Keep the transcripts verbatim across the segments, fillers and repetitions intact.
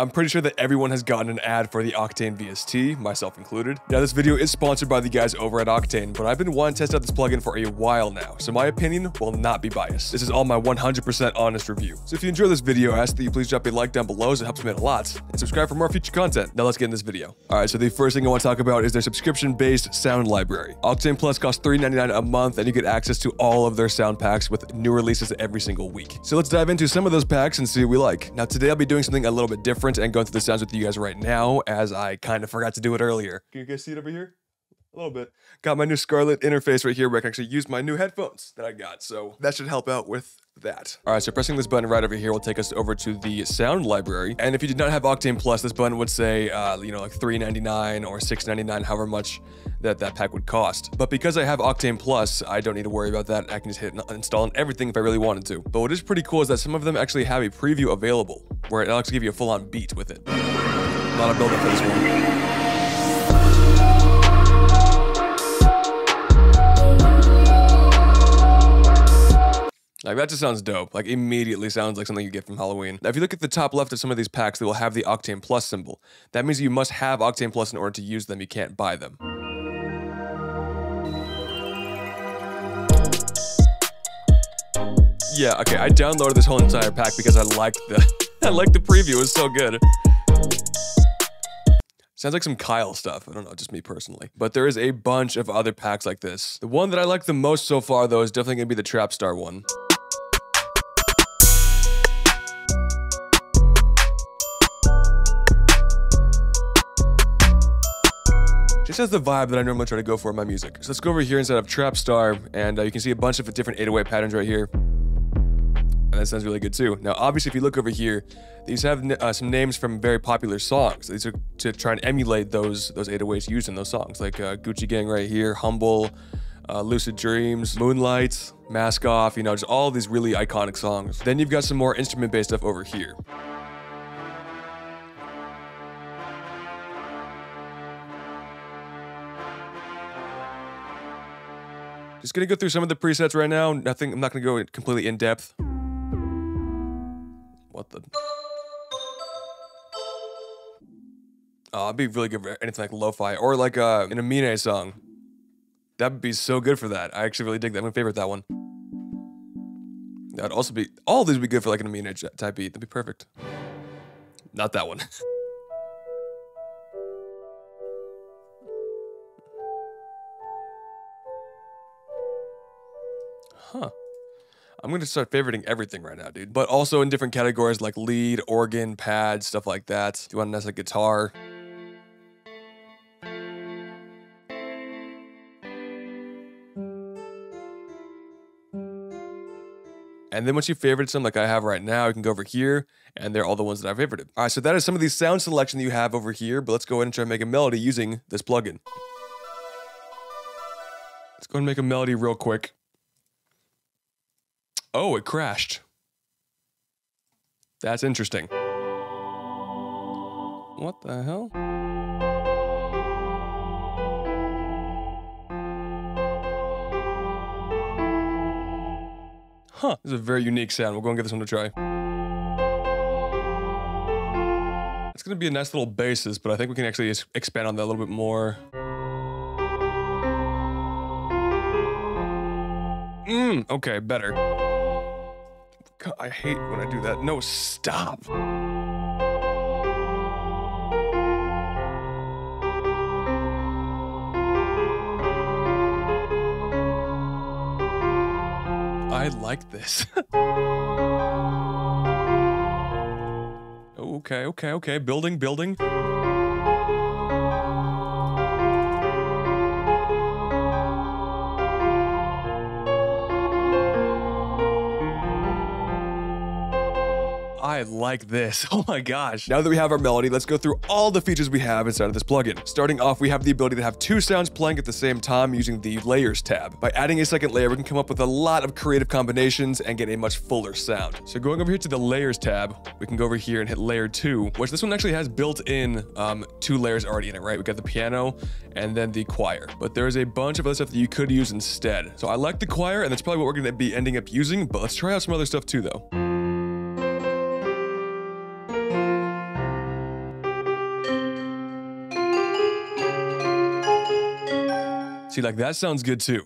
I'm pretty sure that everyone has gotten an ad for the Octane V S T, myself included. Now, this video is sponsored by the guys over at Octane, but I've been wanting to test out this plugin for a while now, so my opinion will not be biased. This is all my one hundred percent honest review. So if you enjoy this video, I ask that you please drop a like down below, as it helps me out a lot, and subscribe for more future content. Now let's get in this video. All right, so the first thing I want to talk about is their subscription-based sound library. Octane Plus costs three ninety-nine a month, and you get access to all of their sound packs with new releases every single week. So let's dive into some of those packs and see what we like. Now today I'll be doing something a little bit different and going through the sounds with you guys right now, as I kind of forgot to do it earlier. Can you guys see it over here? A little bit. Got my new Scarlett interface right here where I can actually use my new headphones that I got, so that should help out with that. All right, so pressing this button right over here will take us over to the sound library. And if you did not have Octane Plus, this button would say, uh, you know, like three ninety-nine or six ninety-nine, however much that that pack would cost. But because I have Octane Plus, I don't need to worry about that. I can just hit install on everything if I really wanted to. But what is pretty cool is that some of them actually have a preview available where it'll actually give you a full-on beat with it. A lot of build-up for this one. Like, that just sounds dope. Like, immediately sounds like something you get from Halloween. Now, if you look at the top left of some of these packs, they will have the Octane Plus symbol. That means you must have Octane Plus in order to use them. You can't buy them. Yeah, okay, I downloaded this whole entire pack because I liked the... I liked the preview. It was so good. Sounds like some Kyle stuff. I don't know, just me personally. But there is a bunch of other packs like this. The one that I like the most so far, though, is definitely gonna be the Trapstar one. Just has the vibe that I normally try to go for in my music. So let's go over here inside of Trapstar, and uh, you can see a bunch of different eight oh eight patterns right here. And that sounds really good too. Now, obviously, if you look over here, these have uh, some names from very popular songs. These are to try and emulate those those eight oh eights used in those songs, like uh, Gucci Gang right here, Humble, uh, Lucid Dreams, Moonlight, Mask Off, you know, just all these really iconic songs. Then you've got some more instrument-based stuff over here. Just gonna go through some of the presets right now. Nothing, I'm not gonna go completely in depth. What the? Oh, I'd be really good for anything like lo-fi or like uh, an Aminé song. That would be so good for that. I actually really dig that. I'm gonna favorite that one. That would also be, all these would be good for like an Aminé type beat. That'd be perfect. Not that one. Huh. I'm gonna start favoriting everything right now, dude. But also in different categories like lead, organ, pad, stuff like that. Do you want to mess with guitar? And then once you favorite some like I have right now, you can go over here and they're all the ones that I favorited. All right, so that is some of the sound selection that you have over here, but let's go ahead and try and make a melody using this plugin. Let's go ahead and make a melody real quick. Oh, it crashed. That's interesting. What the hell? Huh, this is a very unique sound. We'll go and give this one a try. It's gonna be a nice little basis, but I think we can actually expand on that a little bit more. Mmm, okay, better. God, I hate when I do that. No, stop. I like this. Okay, okay, okay. Building, building. I like this. Oh my gosh. Now that we have our melody, let's go through all the features we have inside of this plugin. Starting off, we have the ability to have two sounds playing at the same time using the layers tab. By adding a second layer, we can come up with a lot of creative combinations and get a much fuller sound. So going over here to the layers tab, we can go over here and hit layer two, which this one actually has built in um, two layers already in it, right? We got the piano and then the choir, but there's a bunch of other stuff that you could use instead. So I like the choir, and that's probably what we're going to be ending up using, but let's try out some other stuff too though. See, like that sounds good too.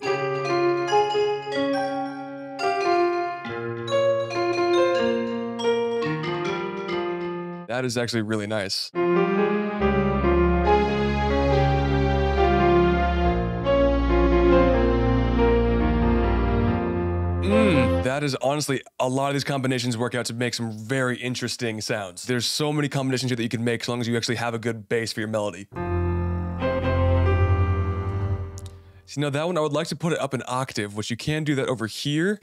That is actually really nice. Mm, that is honestly, a lot of these combinations work out to make some very interesting sounds. There's so many combinations here that you can make as long as you actually have a good bass for your melody. So now that one, I would like to put it up an octave, which you can do that over here.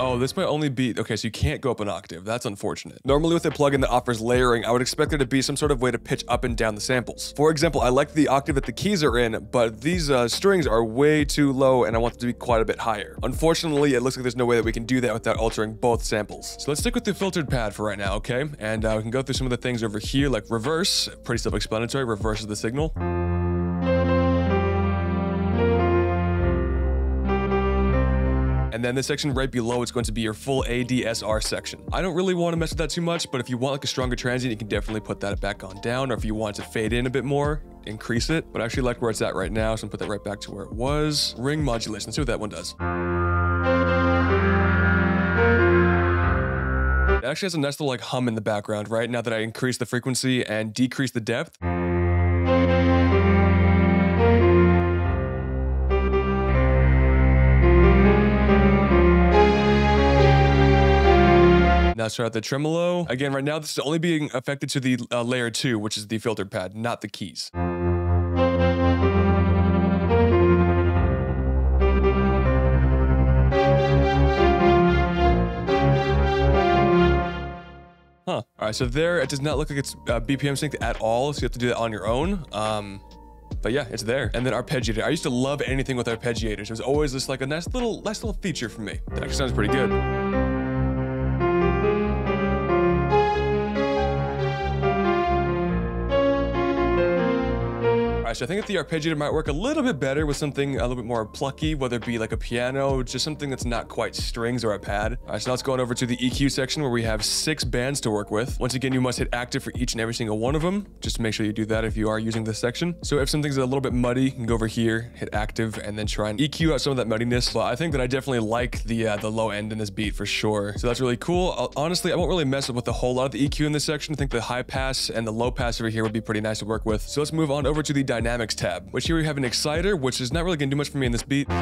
Oh, this might only be, okay, so you can't go up an octave. That's unfortunate. Normally with a plugin that offers layering, I would expect there to be some sort of way to pitch up and down the samples. For example, I like the octave that the keys are in, but these uh, strings are way too low and I want them to be quite a bit higher. Unfortunately, it looks like there's no way that we can do that without altering both samples. So let's stick with the filtered pad for right now, okay? And uh, we can go through some of the things over here, like reverse, pretty self-explanatory, reverse is the signal. And then this section right below, it's going to be your full A D S R section. I don't really want to mess with that too much, but if you want like a stronger transient, you can definitely put that back on down, or if you want to fade in a bit more, increase it. But I actually like where it's at right now, so I'm gonna put that right back to where it was. Ring modulation, let's see what that one does. It actually has a nice little like hum in the background, right? Now that I increase the frequency and decrease the depth. Now start out the tremolo. Again, right now, this is only being affected to the uh, layer two, which is the filtered pad, not the keys. Huh. All right, so there, it does not look like it's uh, B P M synced at all, so you have to do that on your own. Um, But yeah, it's there. And then arpeggiator. I used to love anything with arpeggiators. It was always just like a nice little, nice little feature for me. That actually sounds pretty good. All right, so I think that the arpeggiator might work a little bit better with something a little bit more plucky, whether it be like a piano, just something that's not quite strings or a pad. All right, so now let's go on over to the E Q section where we have six bands to work with. Once again, you must hit active for each and every single one of them. Just make sure you do that if you are using this section. So if something's a little bit muddy, you can go over here, hit active, and then try and E Q out some of that muddiness. But I think that I definitely like the uh, the low end in this beat for sure. So that's really cool. I'll, honestly, I won't really mess with a whole lot of the E Q in this section. I think the high pass and the low pass over here would be pretty nice to work with. So let's move on over to the Dynamics tab, which here we have an exciter, which is not really gonna do much for me in this beat. All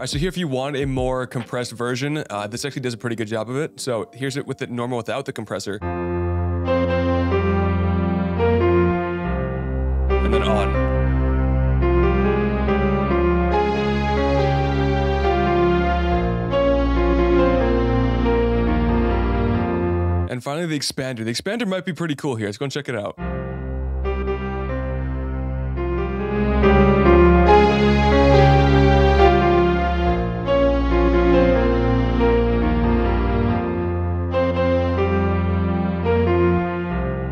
right, so here if you want a more compressed version, uh, this actually does a pretty good job of it. So here's it with it normal without the compressor. And then on. And finally, the expander. The expander might be pretty cool here. Let's go and check it out.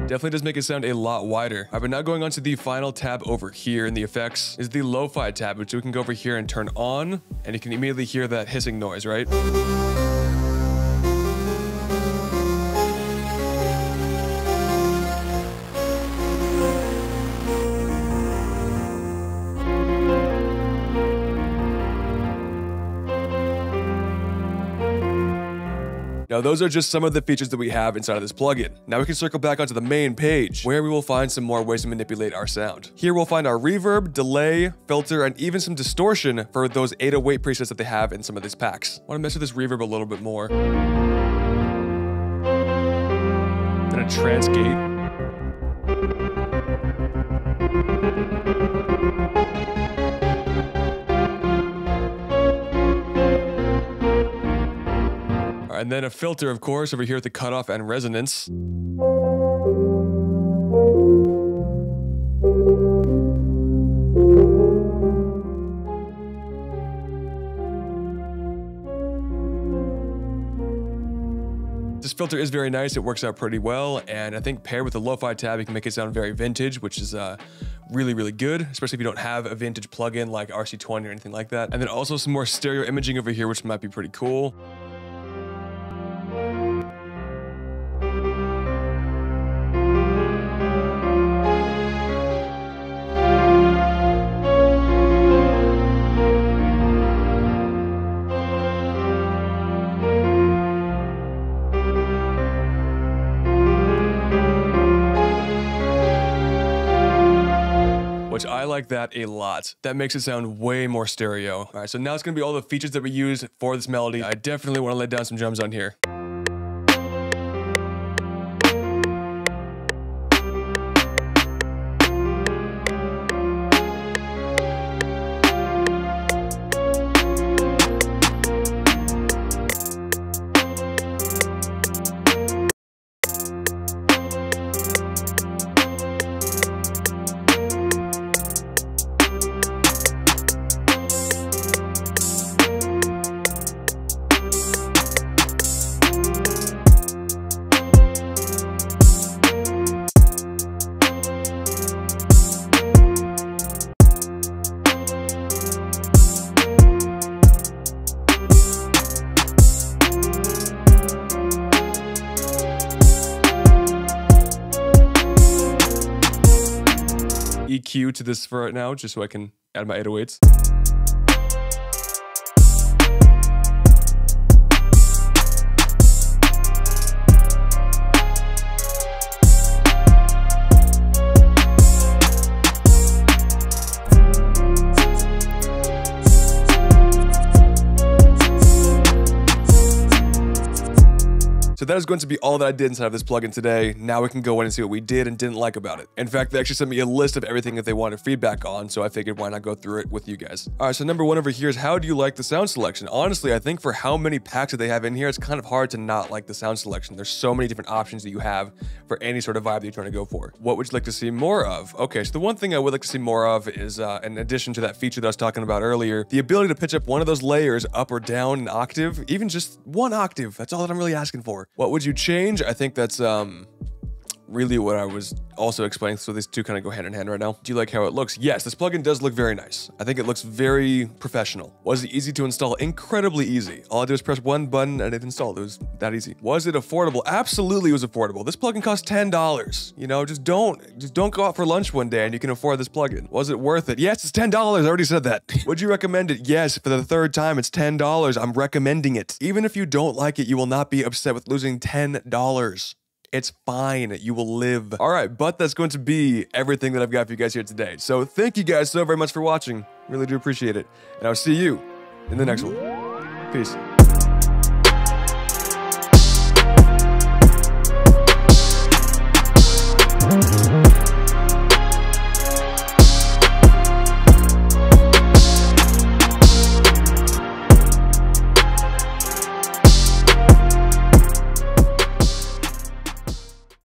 Definitely does make it sound a lot wider. All right, but now going on to the final tab over here in the effects is the lo-fi tab, which we can go over here and turn on, and you can immediately hear that hissing noise, right? Now, those are just some of the features that we have inside of this plugin. Now we can circle back onto the main page where we will find some more ways to manipulate our sound. Here we'll find our reverb, delay, filter, and even some distortion for those eight oh eight presets that they have in some of these packs. I want to mess with this reverb a little bit more. Then a trance gate. And then a filter, of course, over here at the cutoff and resonance. filter is very nice. It works out pretty well. And I think paired with the lo-fi tab, it can make it sound very vintage, which is uh, really, really good, especially if you don't have a vintage plugin like R C twenty or anything like that. And then also some more stereo imaging over here, which might be pretty cool. I like that a lot. That makes it sound way more stereo. All right, so now it's gonna be all the features that we use for this melody. I definitely wanna lay down some drums on here. E Q to this for right now, just so I can add my eight oh eights. So that is going to be all that I did inside of this plugin today. Now we can go in and see what we did and didn't like about it. In fact, they actually sent me a list of everything that they wanted feedback on, so I figured why not go through it with you guys. All right, so number one over here is, how do you like the sound selection? Honestly, I think for how many packs that they have in here, it's kind of hard to not like the sound selection. There's so many different options that you have for any sort of vibe that you're trying to go for. What would you like to see more of? Okay, so the one thing I would like to see more of is, uh, in addition to that feature that I was talking about earlier, the ability to pitch up one of those layers up or down an octave, even just one octave. That's all that I'm really asking for. What would you change? I think that's um, really what I was also explaining. So these two kind of go hand in hand right now. Do you like how it looks? Yes, this plugin does look very nice. I think it looks very professional. Was it easy to install? Incredibly easy. All I did was press one button and it installed. It was that easy. Was it affordable? Absolutely it was affordable. This plugin costs ten dollars. You know, just don't, just don't go out for lunch one day and you can afford this plugin. Was it worth it? Yes, it's ten dollars. I already said that. Would you recommend it? Yes, for the third time, it's ten dollars. I'm recommending it. Even if you don't like it, you will not be upset with losing ten dollars. It's fine, you will live. All right, but that's going to be everything that I've got for you guys here today. So thank you guys so very much for watching. Really do appreciate it. And I'll see you in the next one. Peace.